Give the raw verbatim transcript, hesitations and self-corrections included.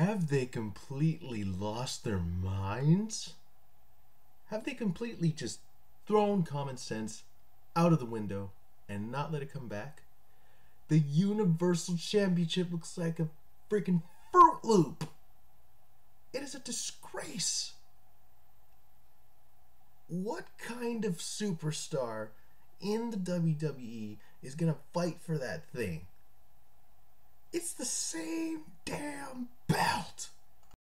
Have they completely lost their minds? Have they completely just thrown common sense out of the window and not let it come back? The Universal Championship looks like a freaking Fruit Loop. It is a disgrace. What kind of superstar in the W W E is gonna fight for that thing? It's the same damn belt!